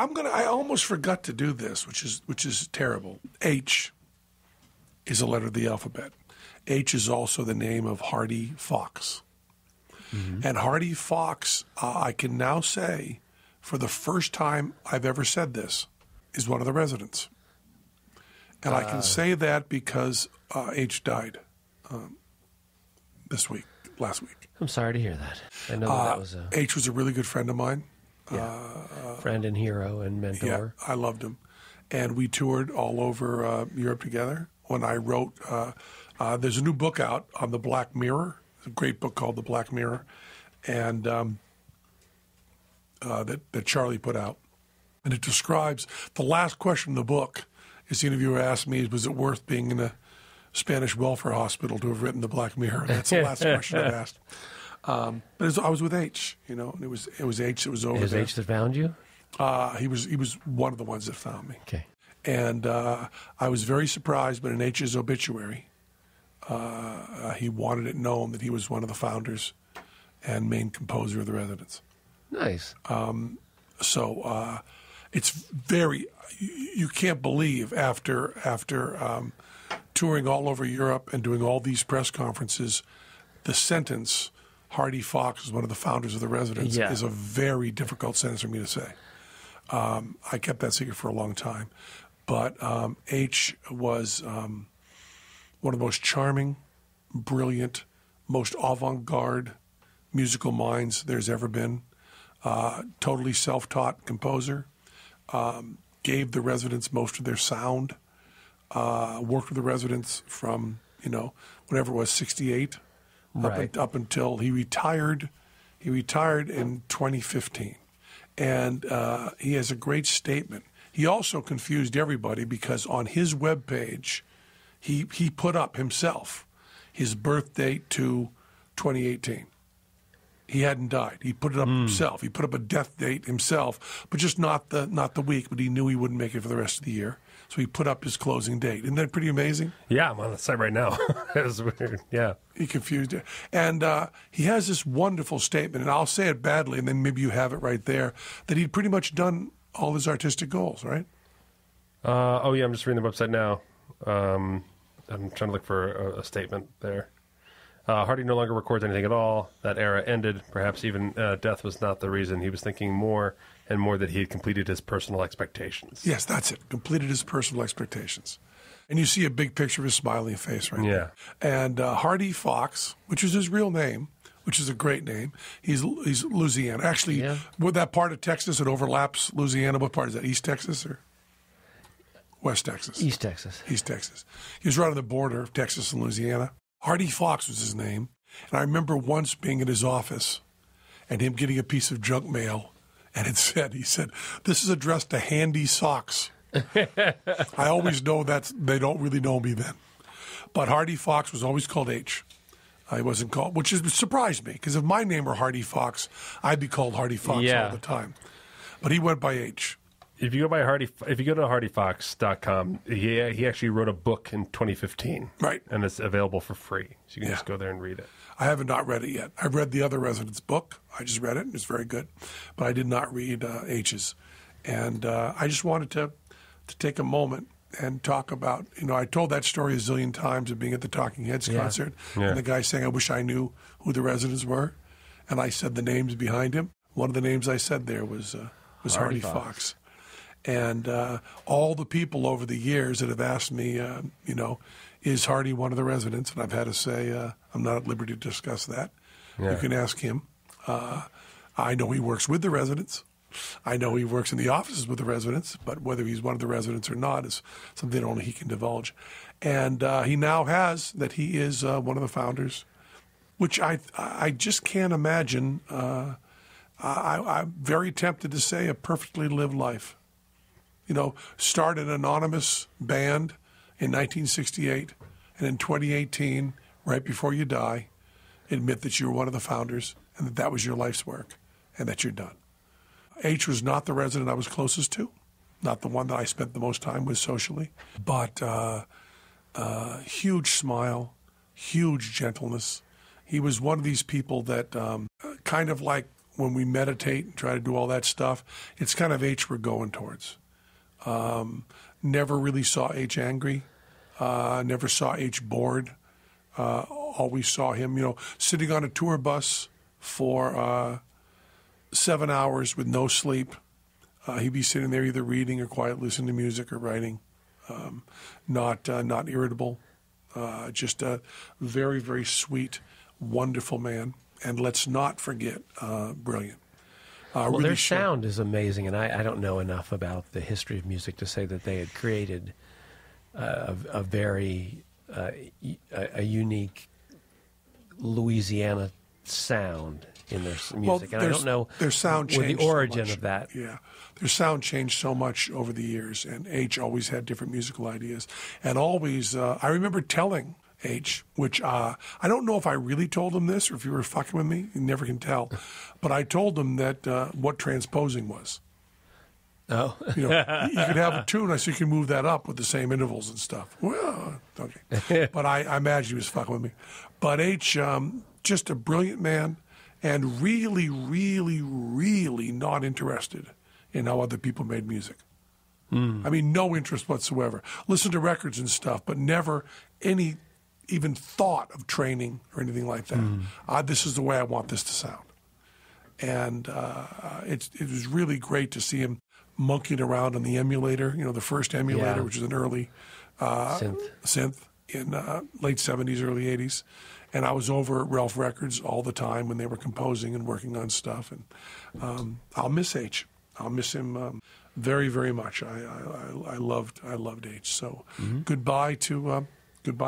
I almost forgot to do this, which is terrible. H is a letter of the alphabet. H is also the name of Hardy Fox. Mm-hmm. And Hardy Fox, I can now say, for the first time I've ever said this, is one of the Residents. And I can say that because H died last week. I'm sorry to hear that. I know that was a... H was a really good friend of mine. Yeah. Friend and hero and mentor. Yeah, I loved him. And we toured all over Europe together. When I wrote, there's a new book out on The Black Mirror. It's a great book called The Black Mirror, and that Charlie put out. And it describes, the last question in the book is the interviewer asked me, was it worth being in a Spanish welfare hospital to have written The Black Mirror? That's the last question I asked. But I was with H, and it was H that was over there. It was H that found you? He was one of the ones that found me. Okay. And I was very surprised, but in H's obituary, he wanted it known that he was one of the founders and main composer of The Residents. Nice. So it's very, you can't believe after touring all over Europe and doing all these press conferences, the sentence, Hardy Fox is one of the founders of The Residents, is a very difficult sentence for me to say. I kept that secret for a long time. But H was one of the most charming, brilliant, most avant-garde musical minds there's ever been. Totally self-taught composer. Gave The Residents most of their sound. Worked with The Residents from, whenever it was, 68. Right. Up until he retired. He retired in 2015. And he has a great statement. He also confused everybody because on his webpage, he put up himself his birth date to 2018. He hadn't died. He put it up himself. He put up a death date himself, but just not the week, but he knew he wouldn't make it for the rest of the year. So he put up his closing date. Isn't that pretty amazing? Yeah, I'm on the site right now. That was weird. Yeah. He confused it. And he has this wonderful statement, and I'll say it badly, and then maybe you have it right there, that he'd pretty much done all his artistic goals, right? I'm just reading the website now. I'm trying to look for a statement there. Hardy no longer records anything at all. That era ended. Perhaps even death was not the reason. He was thinking more and more that he had completed his personal expectations. Yes, that's it. Completed his personal expectations. And you see a big picture of his smiling face right there. Yeah. And Hardy Fox, which is his real name, which is a great name. He's Louisiana. Actually, with that part of Texas that overlaps Louisiana, what part is that? East Texas or West Texas? East Texas. East Texas. He was right on the border of Texas and Louisiana. Hardy Fox was his name, and I remember once being in his office and him getting a piece of junk mail, and he said, this is addressed to Handy Socks. I always know that they don't really know me then. But Hardy Fox was always called H. I wasn't called, which surprised me, because if my name were Hardy Fox, I'd be called Hardy Fox all the time. But he went by H. If you go by if you go to hardyfox.com, he actually wrote a book in 2015. Right. And it's available for free. So you can just go there and read it. I have not read it yet. I've read the other Residents book. I just read it, and it's very good. But I did not read H's. And I just wanted to take a moment and talk about, I told that story a zillion times of being at the Talking Heads concert. Yeah. And the guy saying, I wish I knew who the Residents were. And I said the names behind him. One of the names I said there was Hardy Fox. And all the people over the years that have asked me, is Hardy one of the Residents? And I've had to say, I'm not at liberty to discuss that. Yeah. You can ask him. I know he works with the Residents. I know he works in the offices with the Residents, but whether he's one of the Residents or not is something that only he can divulge. And he now has that he is one of the founders, which I just can't imagine. I'm very tempted to say a perfectly lived life. Start an anonymous band in 1968, and in 2018, right before you die, admit that you were one of the founders and that that was your life's work and that you're done. H was not the Resident I was closest to, not the one that I spent the most time with socially, but huge smile, huge gentleness. He was one of these people that kind of like when we meditate and try to do all that stuff, it's kind of H we're going towards. Never really saw H angry. Never saw H bored. Always saw him, you know, sitting on a tour bus for 7 hours with no sleep. He'd be sitting there either reading or quiet, listening to music or writing. Not irritable. Just a very, very sweet, wonderful man. And let's not forget, brilliant. Well, really their sound is amazing, and I don't know enough about the history of music to say that they had created a very a unique Louisiana sound in their music. Well, and I don't know their sound changed the origin so of that. Yeah, their sound changed so much over the years, and H always had different musical ideas. And always, I remember telling H, which I don't know if I really told him this or if you were fucking with me. You never can tell. But I told him that what transposing was. Oh. You know, you could have a tune. I said, you can move that up with the same intervals and stuff. Well, okay. But I imagine he was fucking with me. But H, just a brilliant man and really, really, really not interested in how other people made music. Mm. I mean, no interest whatsoever. Listen to records and stuff, but never any even thought of training or anything like that. Mm. This is the way I want this to sound. And it was really great to see him monkeying around on the emulator, you know, the first emulator, yeah, which was an early synth in late 70s, early 80s. And I was over at Ralph Records all the time when they were composing and working on stuff. And I'll miss H. I'll miss him very, very much. I loved H. So mm-hmm. Goodbye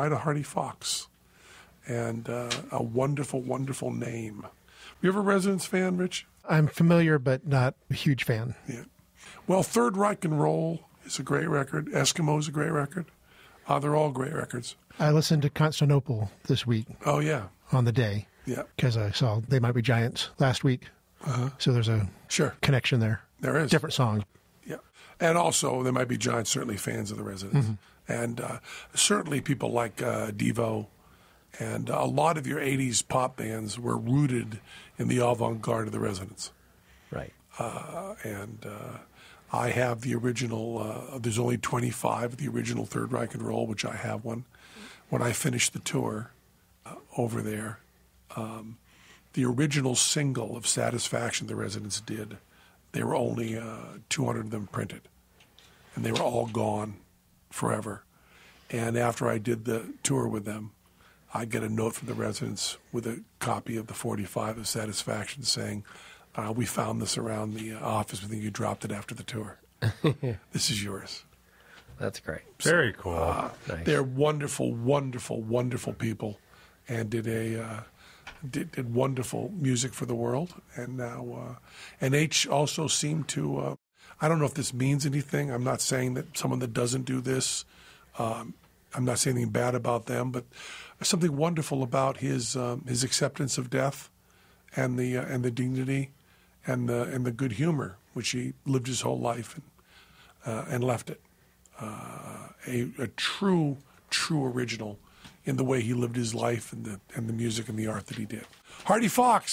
to Hardy Fox, and a wonderful, wonderful name. You ever a Residents fan, Rich? I'm familiar, but not a huge fan. Yeah. Well, Third Reich and Roll is a great record. Eskimo is a great record. They're all great records. I listened to Constantinople this week. Oh, yeah. On the day. Yeah. Because I saw They Might Be Giants last week. Uh-huh. So there's a connection there. There is. Different songs. Yeah. And also, They Might Be Giants, certainly fans of the Residents. Mm-hmm. And certainly people like Devo and a lot of your 80s pop bands were rooted in the avant-garde of the Residents. Right. And I have the original, there's only 25 of the original Third Reich and Roll, which I have one. When I finished the tour over there, the original single of Satisfaction the Residents did, there were only 200 of them printed. And they were all gone forever. And after I did the tour with them, I get a note from the Residents with a copy of the 45 of Satisfaction saying, we found this around the office. We think you dropped it after the tour. This is yours. That's great. Very cool. Nice. They're wonderful, wonderful, wonderful people, and did wonderful music for the world. And now, and H also seemed to. I don't know if this means anything. I'm not saying that someone that doesn't do this, I'm not saying anything bad about them, but something wonderful about his acceptance of death, and the dignity, and the good humor which he lived his whole life and left it. A true original in the way he lived his life and the music and the art that he did. Hardy Fox.